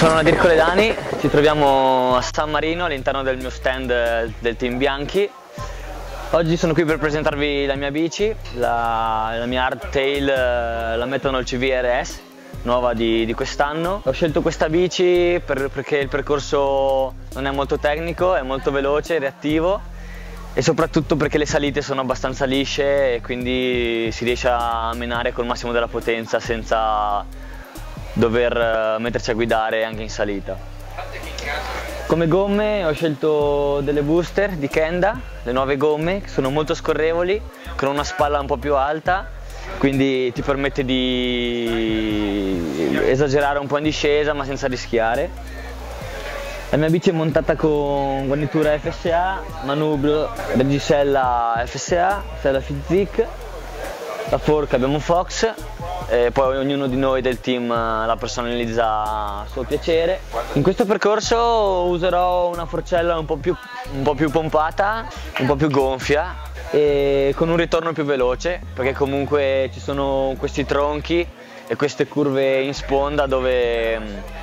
Sono Nadir Colledani, ci troviamo a San Marino all'interno del mio stand del Team Bianchi. Oggi sono qui per presentarvi la mia bici, la mia hardtail, la Methanol CVRS, nuova di quest'anno. Ho scelto questa bici perché il percorso non è molto tecnico, è molto veloce, reattivo e soprattutto perché le salite sono abbastanza lisce e quindi si riesce a menare col massimo della potenza senza dover metterci a guidare anche in salita. Come gomme ho scelto delle booster di Kenda, le nuove gomme che sono molto scorrevoli, con una spalla un po' più alta, quindi ti permette di esagerare un po' in discesa ma senza rischiare. La mia bici è montata con guarnitura FSA, manubrio regisella FSA, sella Fizik, la forca abbiamo un Fox e poi ognuno di noi del team la personalizza a suo piacere. In questo percorso userò una forcella un po' più pompata, un po' più gonfia e con un ritorno più veloce, perché comunque ci sono questi tronchi e queste curve in sponda dove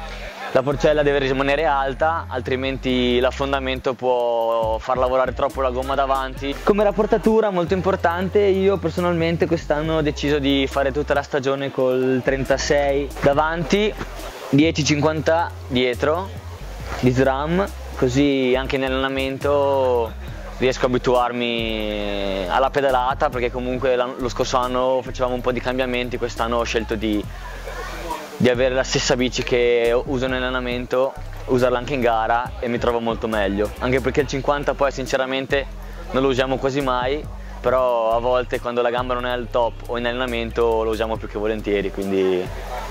la forcella deve rimanere alta, altrimenti l'affondamento può far lavorare troppo la gomma davanti. Come rapportatura molto importante, io personalmente quest'anno ho deciso di fare tutta la stagione col 36 davanti, 10-50 dietro di SRAM, così anche in allenamento riesco a abituarmi alla pedalata, perché comunque lo scorso anno facevamo un po' di cambiamenti, quest'anno ho scelto di avere la stessa bici che uso in allenamento, usarla anche in gara e mi trovo molto meglio, anche perché il 50 poi sinceramente non lo usiamo quasi mai, però a volte quando la gamba non è al top o in allenamento lo usiamo più che volentieri, quindi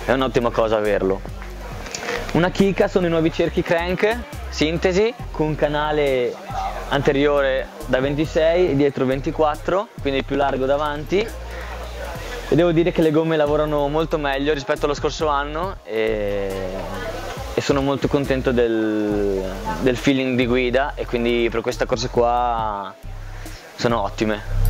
è un'ottima cosa averlo. Una chicca sono i nuovi cerchi Crank Sintesi con canale anteriore da 26 e dietro 24, quindi più largo davanti. E devo dire che le gomme lavorano molto meglio rispetto allo scorso anno e sono molto contento del feeling di guida, e quindi per questa corsa qua sono ottime.